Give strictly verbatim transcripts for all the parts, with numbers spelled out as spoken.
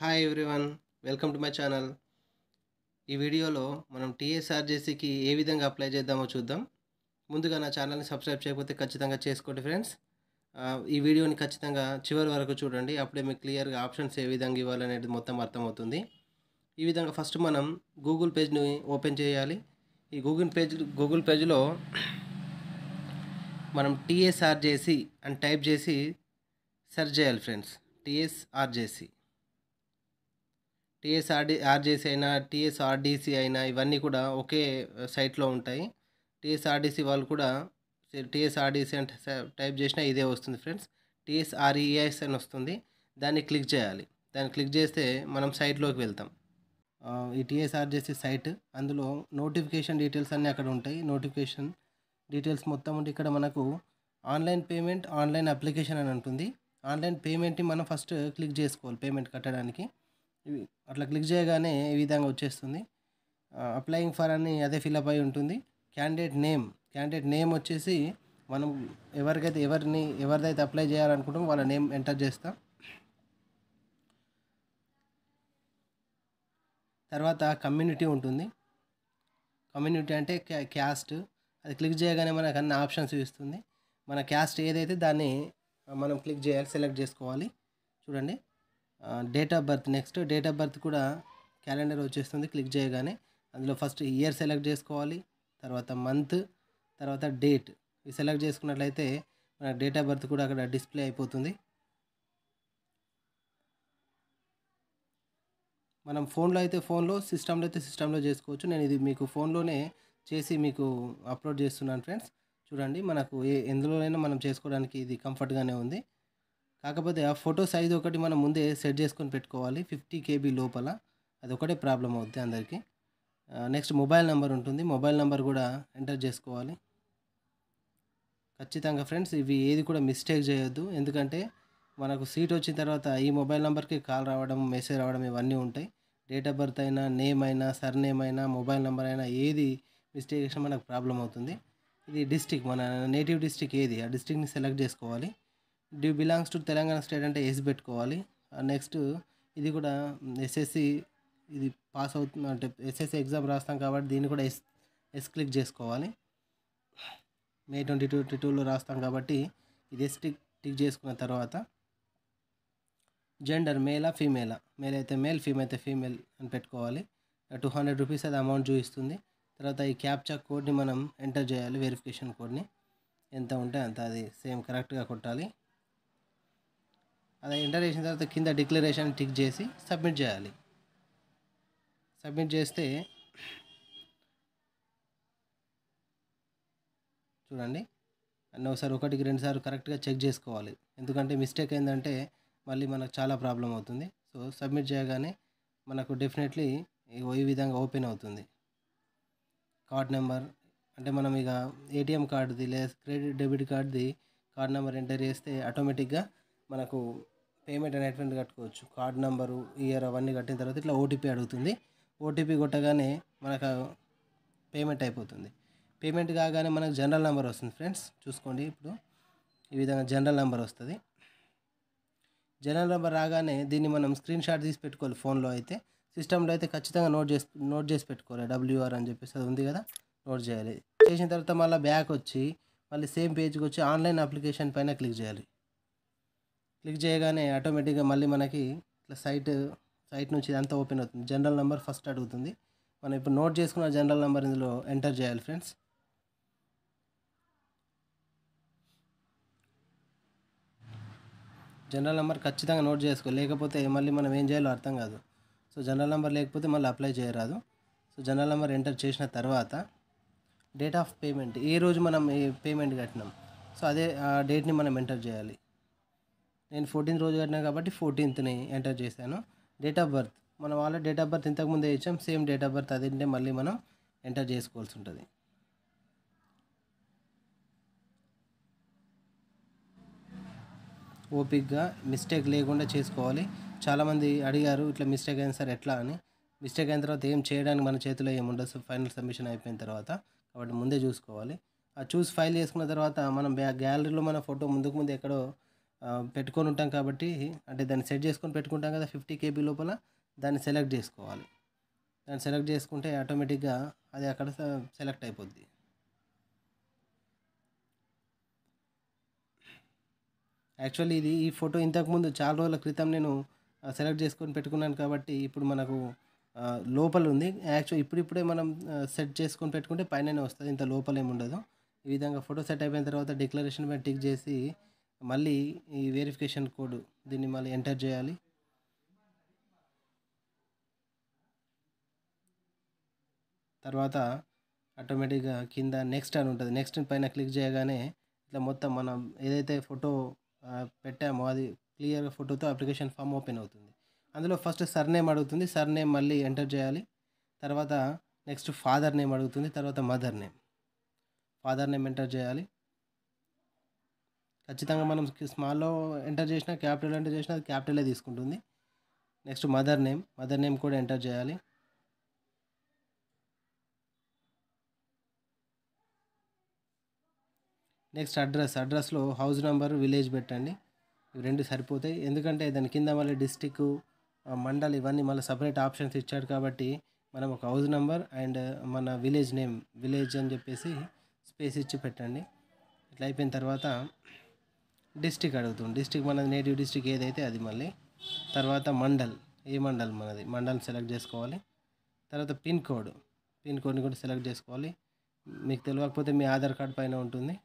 High everyone welcome to my channel. ई वीडियोलो मनम टीएसआरजेसी की ए विधंगा अप्लाई चेद्दामो चूद्दाम। मुंदुगा ना चैनल नि सब्सक्राइब चेयकपोते खच्चितंगा चेसुकोंडि फ्रेंड्स। ई वीडियोनि खच्चितंगा चिवरि वरकु चूडंडी, अप्पुडे मीकु क्लियर गा आप्षन्स ए विधंगा इव्वालनेदी मोत्तं अर्थमవుతుంది। ई विधंगा फस्ट मनम गूगल पेज नि ओपेन चेयाली। ई गूगल पेज गूगल पेज लो मनम टीएसआरजेसी अनि टाइप चेसी सर्च चेयाली फ्रेंड्स। टीएसआरजेसी टीएसआरजेसी अना टीएसआरडीसी अना इवన్నీ కూడా ఒకే సైట్ లో ఉంటాయి। टीएसआरडीसी వాళ్ళు కూడా टीएसआरडीसी అంటే టైప్ చేసినా ఇదే వస్తుంది ఫ్రెండ్స్। टीएसआरजेएस అని వస్తుంది, దాన్ని క్లిక్ చేయాలి। దాన్ని క్లిక్ చేస్తే మనం సైట్ లోకి వెళ్తాం। ఈ टीएसआरजेसी సైట్, అందులో నోటిఫికేషన్ డీటెయిల్స్ అన్నీ అక్కడ ఉంటాయి। నోటిఫికేషన్ డీటెయిల్స్ మొత్తం ఉండి ఇక్కడ మనకు ఆన్లైన్ పేమెంట్, ఆన్లైన్ అప్లికేషన్ అని ఉంటుంది। ఆన్లైన్ పేమెంట్ ని మనం ఫస్ట్ క్లిక్ చేసుకోవాలి పేమెంట్ కట్టడానికి। అట్లా క్లిక్ చేయగానే ఈ విధంగా వచ్చేస్తుంది। అప్లైయింగ్ ఫర్ అని అదే ఫిల్ అప్ అయి ఉంటుంది। క్యాండిడేట్ నేమ్ క్యాండిడేట్ నేమ్ వచ్చేసి మనం ఎవరికైతే ఎవరిని ఎవరిదైతే అప్లై చేయాలనుకుంటామో వాళ్ళ నేమ్ ఎంటర్ చేస్తాం। తర్వాత కమ్యూనిటీ ఉంటుంది। కమ్యూనిటీ అంటే క్యాస్ట్, అది క్లిక్ చేయగానే మనకు అన్ని ఆప్షన్స్ ఇస్తుంది। మన క్యాస్ట్ ఏదైతే దాన్ని మనం క్లిక్ చేయాలి, సెలెక్ట్ చేసుకోవాలి। చూడండి date of birth, next date of birth కూడా క్యాలెండర్ వచ్చేస్తుంది। క్లిక్ చేయగానే అందులో ఫస్ట్ ఇయర్ సెలెక్ట్ చేసుకోవాలి, తర్వాత మంత్, తర్వాత డేట్। ఈ సెలెక్ట్ చేసుకున్నట్లయితే మన డేట్ ఆఫ్ బర్త్ కూడా అక్కడ డిస్ప్లే అయిపోతుంది। మనం ఫోన్ లో అయితే ఫోన్ లో, సిస్టమ్ లో అయితే సిస్టమ్ లో చేసుకోవచ్చు। నేను ఇది మీకు ఫోన్ లోనే చేసి మీకు అప్లోడ్ చేస్తున్నాను ఫ్రెండ్స్। చూడండి మనకు ఎందులోనైనా మనం చేసుకోవడానికి ఇది కంఫర్ట్ గానే ఉంది। కాకపోతే ఆ ఫోటో సైజ్ ఒకటి మనం ముందే సెట్ చేసుకొని పెట్టుకోవాలి, ఫిఫ్టీ కేబీ లోపల। అది ఒకటే ప్రాబ్లం అవుతుంది అందరికీ। నెక్స్ట్ మొబైల్ నెంబర్ ఉంటుంది, మొబైల్ నెంబర్ కూడా ఎంటర్ చేసుకోవాలి ఖచ్చితంగా ఫ్రెండ్స్। ఇవి ఏది కూడా మిస్టేక్ చేయొద్దు, ఎందుకంటే మనకు సీట్ వచ్చిన తర్వాత ఈ మొబైల్ నెంబర్కి కాల్ రావడం, మెసేజ్ రావడం ఇవన్నీ ఉంటాయి। డేట్ ఆఫ్ బర్త్ అయినా, నేమ్ అయినా, సర్నేమ్ అయినా, మొబైల్ నెంబర్ అయినా ఏది మిస్టేక్ చేసినా మనకు ప్రాబ్లం అవుతుంది। ఇది డిస్ట్రిక్ట్, మన నేటివ్ డిస్ట్రిక్ట్ ఏది ఆ డిస్ట్రిక్ట్ని సెలెక్ట్ చేసుకోవాలి। Due belongs to Telangana state అంటే ఎస్ పెట్టుకోవాలి। నెక్స్ట్ ఇది కూడా ఎస్ఎస్సి, ఇది పాస్ అవుతుంది అంటే ఎస్ఎస్సి ఎగ్జామ్ రాస్తాం కాబట్టి దీన్ని కూడా ఎస్ ఎస్ క్లిక్ చేసుకోవాలి। మే ట్వంటీ ట్వంటీ టూలో రాస్తాం కాబట్టి ఇది ఎస్ టిక్ టిక్ చేసుకున్న తర్వాత జెండర్ మేలా ఫీమేలా, మేల్ అయితే మేల్, ఫీమేల్ అయితే ఫీమేల్ అని పెట్టుకోవాలి। టూ హండ్రెడ్ రూపీస్ అది అమౌంట్ చూపిస్తుంది। తర్వాత ఈ క్యాప్చా కోడ్ని మనం ఎంటర్ చేయాలి, వెరిఫికేషన్ కోడ్ని ఎంత ఉంటే అంత, అది సేమ్ కరెక్ట్గా కొట్టాలి। అది ఎంటర్ చేసిన తర్వాత కింద డిక్లరేషన్ టిక్ చేసి సబ్మిట్ చేయాలి। సబ్మిట్ చేస్తే చూడండి అన్నీ ఒకసారి ఒకటికి రెండుసార్లు కరెక్ట్గా చెక్ చేసుకోవాలి, ఎందుకంటే మిస్టేక్ అయిందంటే మళ్ళీ మనకు చాలా ప్రాబ్లం అవుతుంది। సో సబ్మిట్ చేయగానే మనకు డెఫినెట్లీ ఈ విధంగా ఓపెన్ అవుతుంది। కార్డ్ నెంబర్ అంటే మనం ఇక ఏటీఎం కార్డుది లేదా క్రెడిట్ డెబిట్ కార్డుది కార్డ్ నెంబర్ ఎంటర్ చేస్తే ఆటోమేటిక్గా మనకు పేమెంట్ అనేటువంటి కట్టుకోవచ్చు। కార్డ్ నెంబరు, ఇయర్ అవన్నీ కట్టిన తర్వాత ఇట్లా ఓటీపీ అడుగుతుంది। ఓటీపీ కొట్టగానే మనకు పేమెంట్ అయిపోతుంది। పేమెంట్ కాగానే మనకు జనరల్ నెంబర్ వస్తుంది ఫ్రెండ్స్, చూసుకోండి ఇప్పుడు ఈ విధంగా జనరల్ నెంబర్ వస్తుంది। జనరల్ నెంబర్ రాగానే దీన్ని మనం స్క్రీన్ షాట్ తీసి పెట్టుకోవాలి ఫోన్లో అయితే, సిస్టంలో అయితే ఖచ్చితంగా నోట్ చేసి నోట్ చేసి పెట్టుకోవాలి। డబ్ల్యూఆర్ అని చెప్పేసి అది ఉంది కదా, నోట్ చేయాలి। చేసిన తర్వాత మళ్ళీ బ్యాక్ వచ్చి మళ్ళీ సేమ్ పేజ్కి వచ్చి ఆన్లైన్ అప్లికేషన్ పైన క్లిక్ చేయాలి। క్లిక్ చేయగానే ఆటోమేటిక్గా మళ్ళీ మనకి ఇట్లా సైట్ సైట్ నుంచి ఇదంతా ఓపెన్ అవుతుంది। జనరల్ నెంబర్ ఫస్ట్ అడుగుతుంది, మనం ఇప్పుడు నోట్ చేసుకున్న జనరల్ నెంబర్ ఇందులో ఎంటర్ చేయాలి ఫ్రెండ్స్। జనరల్ నెంబర్ ఖచ్చితంగా నోట్ చేసుకో, లేకపోతే మళ్ళీ మనం ఏం చేయాలో అర్థం కాదు। సో జనరల్ నెంబర్ లేకపోతే మళ్ళీ అప్లై చేయరాదు। సో జనరల్ నెంబర్ ఎంటర్ చేసిన తర్వాత డేట్ ఆఫ్ పేమెంట్, ఏ రోజు మనం పేమెంట్ కట్టినాం సో అదే డేట్ని మనం ఎంటర్ చేయాలి। నేను ఫోర్టీన్త్ రోజు కట్టినా కాబట్టి ఫోర్టీన్త్ని ఎంటర్ చేశాను। డేట్ ఆఫ్ బర్త్ మనం వాళ్ళ డేట్ ఆఫ్ బర్త్ ఇంతకుముందే ఇచ్చాం, సేమ్ డేట్ ఆఫ్ బర్త్ అదేంటే మళ్ళీ మనం ఎంటర్ చేసుకోవాల్సి ఉంటుంది। ఓపిక్గా మిస్టేక్ లేకుండా చేసుకోవాలి। చాలామంది అడిగారు ఇట్లా మిస్టేక్ అయిన సార్ ఎట్లా అని, మిస్టేక్ అయిన తర్వాత ఏం చేయడానికి మన చేతిలో ఏముండదు, ఫైనల్ సబ్మిషన్ అయిపోయిన తర్వాత, కాబట్టి ముందే చూసుకోవాలి। ఆ చూసి ఫైల్ చేసుకున్న తర్వాత మనం బ్యాక్ గ్యాలరీలో మన ఫోటో ముందుకు ముందు ఎక్కడో పెట్టుకొని ఉంటాం కాబట్టి అంటే దాన్ని సెట్ చేసుకొని పెట్టుకుంటాం కదా ఫిఫ్టీ కేబీ లోపల దాన్ని సెలెక్ట్ చేసుకోవాలి. దాన్ని సెలెక్ట్ చేసుకుంటే ఆటోమేటిక్గా అది అక్కడ సెలెక్ట్ అయిపోద్ది. యాక్చువల్లీ ఇది ఈ ఫోటో ఇంతకుముందు చాలా రోజుల క్రితం నేను సెలెక్ట్ చేసుకొని పెట్టుకున్నాను కాబట్టి ఇప్పుడు మనకు లోపల ఉంది. యాక్చువల్ ఇప్పుడిప్పుడే మనం సెట్ చేసుకొని పెట్టుకుంటే పైననే వస్తుంది, ఇంత లోపల ఏమి ఉండదు. ఈ విధంగా ఫోటో సెట్ అయిపోయిన తర్వాత డిక్లరేషన్ మీద టిక్ చేసి మళ్ళీ ఈ వెరిఫికేషన్ కోడ్ దీన్ని మళ్ళీ ఎంటర్ చేయాలి. తర్వాత ఆటోమేటిక్గా కింద నెక్స్ట్ అని ఉంటుంది, నెక్స్ట్ పైన క్లిక్ చేయగానే ఇట్లా మొత్తం మనం ఏదైతే ఫోటో పెట్టామో అది క్లియర్గా ఫోటోతో అప్లికేషన్ ఫామ్ ఓపెన్ అవుతుంది. అందులో ఫస్ట్ సర్నేమ్ అడుగుతుంది, సర్నేమ్ మళ్ళీ ఎంటర్ చేయాలి. తర్వాత నెక్స్ట్ ఫాదర్ నేమ్ అడుగుతుంది, తర్వాత mother name, father name enter చేయాలి. ఖచ్చితంగా మనం స్మాల్లో ఎంటర్ చేసినా క్యాపిటల్ ఎంటర్ చేసినా అది క్యాపిటలే తీసుకుంటుంది. Next mother name, mother name కూడా ఎంటర్ చేయాలి. నెక్స్ట్ అడ్రస్, అడ్రస్లో హౌస్ నెంబర్ విలేజ్ పెట్టండి, ఇవి రెండు సరిపోతాయి. ఎందుకంటే దాని కింద మళ్ళీ డిస్టిక్ మండల్ ఇవన్నీ మళ్ళీ సపరేట్ ఆప్షన్స్ ఇచ్చాడు కాబట్టి మనం ఒక హౌస్ నెంబర్ అండ్ మన విలేజ్ నేమ్ విలేజ్ అని చెప్పేసి స్పేస్ ఇచ్చి పెట్టండి. ఇట్లా అయిపోయిన తర్వాత డిస్టిక్ అడుగుతుంది, డిస్టిక్ మన నేటివ్ డిస్టిక్ ఏదైతే అది, మళ్ళీ తర్వాత మండల్, ఏ మండల్ మనది మండల్ సెలెక్ట్ చేసుకోవాలి. తర్వాత పిన్ కోడ్, పిన్ కోడ్ని కూడా సెలెక్ట్ చేసుకోవాలి. మీకు తెలియకపోతే మీ ఆధార్ కార్డ్ పైన ఉంటుంది.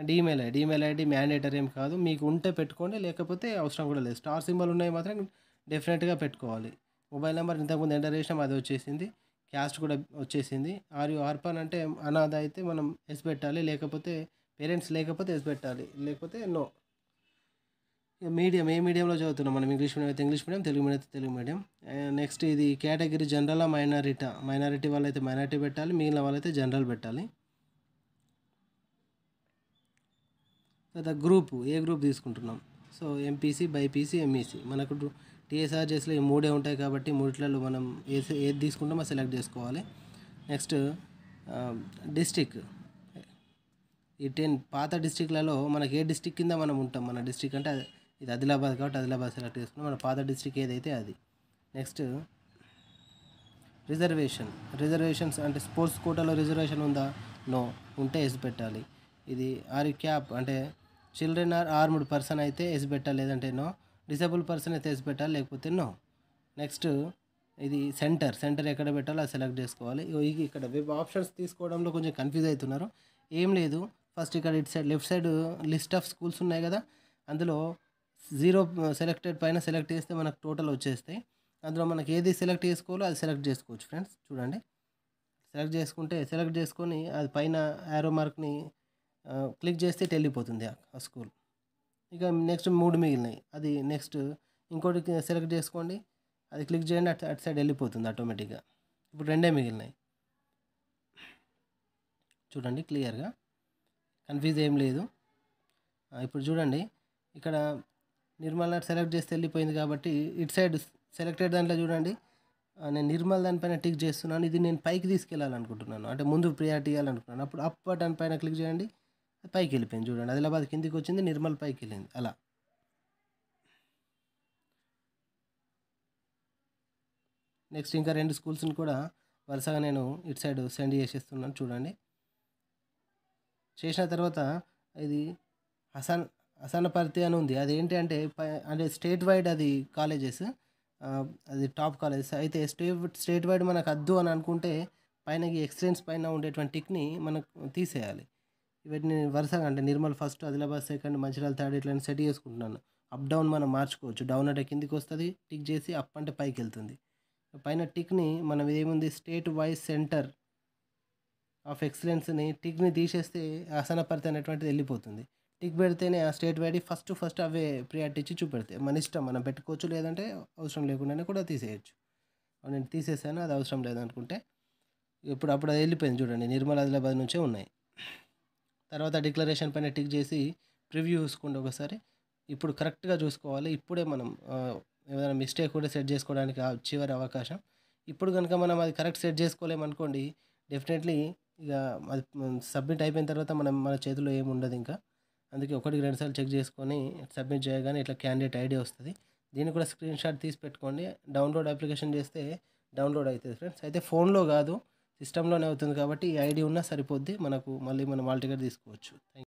And email ID, email ID mandatory ఏం కాదు, మీకు ఉంటే పెట్టుకోండి లేకపోతే అవసరం కూడా లేదు. స్టార్ సింబల్ ఉన్నాయి మాత్రం డెఫినెట్గా పెట్టుకోవాలి. మొబైల్ నెంబర్ ఇంతకుముందు ఎంటర్ చేసినాం అది వచ్చేసింది, క్యాస్ట్ కూడా వచ్చేసింది. ఆర్ యు ఆర్పాన్ అంటే అనాథ అయితే మనం ఎస్ పెట్టాలి, లేకపోతే పేరెంట్స్ లేకపోతే ఎస్ పెట్టాలి, లేకపోతే నో. ఇక మీడియం, ఏ మీడియంలో చదువుతున్నాం మనం, ఇంగ్లీష్ మీడియం అయితే ఇంగ్లీష్ మీడియం, తెలుగు మీడియం అయితే తెలుగు మీడియం. నెక్స్ట్ ఇది కేటగిరీ జనరల్ మైనారిటా, మైనారిటీ వాళ్ళైతే మైనారిటీ పెట్టాలి, మిగిలిన వాళ్ళైతే జనరల్ పెట్టాలి. తర్వాత గ్రూపు, ఏ గ్రూప్ తీసుకుంటున్నాం, సో ఎంపీసీ బైపీసీ ఎంఈసీ, మనకు టీఎస్ఆర్జేఎస్లో ఈ మూడే ఉంటాయి కాబట్టి మూడిట్లలో మనం ఏ ఏది తీసుకుంటామో సెలెక్ట్ చేసుకోవాలి. నెక్స్ట్ డిస్టిక్, ఈ టెన్ పాత డిస్టిక్లలో మనకి ఏ డిస్టిక్ కింద మనం ఉంటాం, మన డిస్టిక్ అంటే ఇది ఆదిలాబాద్ కాబట్టి ఆదిలాబాద్ సెలెక్ట్ చేసుకున్నాం, మన పాత డిస్టిక్ ఏదైతే అది. నెక్స్ట్ రిజర్వేషన్, రిజర్వేషన్స్ అంటే స్పోర్ట్స్ కోటాలో రిజర్వేషన్ ఉందా, నో, ఉంటే ఎస్ పెట్టాలి. ఇది ఆర్ క్యాప్ అంటే చిల్డ్రన్ ఆర్ ఆర్మ్డ్ పర్సన్ అయితే ఎస్ పెట్టాలి, లేదంటే నో, డిసేబుల్ పర్సన్ అయితే ఎస్ పెట్టాలి, లేకపోతే నో. నెక్స్ట్ ఇది సెంటర్, సెంటర్ ఎక్కడ పెట్టాలో అది సెలెక్ట్ చేసుకోవాలి. ఇక్కడ వెబ్ ఆప్షన్స్ తీసుకోవడంలో కొంచెం కన్ఫ్యూజ్ అవుతున్నారు, ఏం లేదు. ఫస్ట్ ఇక్కడ ఇటు side left side list of schools ఉన్నాయి కదా, అందులో జీరో సెలెక్టెడ్ పైన సెలెక్ట్ చేస్తే మనకు టోటల్ వచ్చేస్తాయి. అందులో మనకి ఏది సెలెక్ట్ చేసుకోవాలో అది సెలెక్ట్ చేసుకోవచ్చు ఫ్రెండ్స్. చూడండి సెలెక్ట్ చేసుకుంటే, సెలెక్ట్ చేసుకొని అది పైన యారో మార్క్ని క్లిక్ చేస్తే వెళ్ళిపోతుంది ఆ స్కూల్. ఇక నెక్స్ట్ మూడు మిగిలినాయి, అది నెక్స్ట్ ఇంకోటి సెలెక్ట్ చేసుకోండి, అది క్లిక్ చేయండి, అటు అటు సైడ్ వెళ్ళిపోతుంది ఆటోమేటిక్గా. ఇప్పుడు రెండే మిగిలినాయి, చూడండి క్లియర్గా, కన్ఫ్యూజ్ ఏం లేదు. ఇప్పుడు చూడండి ఇక్కడ నిర్మల్ నాట్ సెలెక్ట్ చేస్తే వెళ్ళిపోయింది కాబట్టి ఇటు సైడ్ సెలెక్టెడ్ దాంట్లో చూడండి నేను నిర్మల్ దానిపైన టిక్ చేస్తున్నాను, ఇది నేను పైకి తీసుకెళ్ళాలనుకుంటున్నాను అంటే ముందు ప్రియారిటీ ఇవ్వాలనుకుంటున్నాను, అప్పుడు అప్ దానిపైన క్లిక్ చేయండి, పైకి వెళ్ళిపోయింది. చూడండి ఆదిలాబాద్ కిందికి వచ్చింది, నిర్మల్ పైకి వెళ్ళింది. అలా నెక్స్ట్ ఇంకా రెండు స్కూల్స్ని కూడా వరుసగా నేను ఇటు సైడ్ సెండ్ చేసేస్తున్నాను. చూడండి చేసిన తర్వాత ఇది హసన్ హసనపర్తి అని ఉంది, అది ఏంటి అంటే అంటే స్టేట్ వైడ్ అది కాలేజెస్, అది టాప్ కాలేజెస్ అయితే స్టేట్ స్టేట్ వైడ్ మనకు అద్దు అని అనుకుంటే పైన ఈ ఎక్స్టెన్స్ పైన ఉండేటువంటి టిక్ని మనకు తీసేయాలి. వీటిని వరుసగా అంటే Nirmal first, Adilabad second, Mancherial third, ఇట్లా సెట్ చేసుకుంటున్నాను. అప్ డౌన్ మనం మార్చుకోవచ్చు, డౌన్ అంటే కిందికి వస్తుంది టిక్ చేసి, అప్ అంటే పైకి వెళ్తుంది. పైన టిక్ని మనం ఏముంది స్టేట్ వైజ్ సెంటర్ ఆఫ్ ఎక్సలెన్స్ని టిక్ని తీసేస్తే హసనపర్తి అనేటువంటిది వెళ్ళిపోతుంది. టిక్ పెడితేనే ఆ స్టేట్ వైడ్ ఫస్ట్ ఫస్ట్ అవే ప్రియారిటీ ఇచ్చి చూపెడతాయి. మన ఇష్టం మనం పెట్టుకోవచ్చు, లేదంటే అవసరం లేకుండానే కూడా తీసేయచ్చు. నేను తీసేసాను అది అవసరం లేదనుకుంటే, ఇప్పుడు అప్పుడు అది వెళ్ళిపోయింది. చూడండి నిర్మల్ ఆదిలాబాద్ నుంచే ఉన్నాయి. తర్వాత డిక్లరేషన్ పైన టిక్ చేసి ప్రివ్యూ చూసుకోండి ఒకసారి, ఇప్పుడు కరెక్ట్గా చూసుకోవాలి. ఇప్పుడే మనం ఏదైనా మిస్టేక్ కూడా సెట్ చేసుకోవడానికి చివరి అవకాశం. ఇప్పుడు కనుక మనం అది కరెక్ట్ సెట్ చేసుకోలేమనుకోండి డెఫినెట్లీ ఇక అది సబ్మిట్ అయిపోయిన తర్వాత మనం మన చేతిలో ఏమి ఉండదు. ఇంకా అందుకే ఒకటి రెండు సార్లు చెక్ చేసుకొని సబ్మిట్ చేయగానే ఇట్లా క్యాండిడేట్ ఐడి వస్తుంది. దీన్ని కూడా స్క్రీన్ షాట్ తీసి పెట్టుకోండి. డౌన్లోడ్ అప్లికేషన్ చేస్తే డౌన్లోడ్ అవుతుంది ఫ్రెండ్స్. అయితే ఫోన్లో కాదు సిస్టంలోనే అవుతుంది కాబట్టి ఐడి ఉన్నా సరిపోద్ది మనకు. మళ్ళీ మనం వాల్ టికెట్ తీసుకోవచ్చు.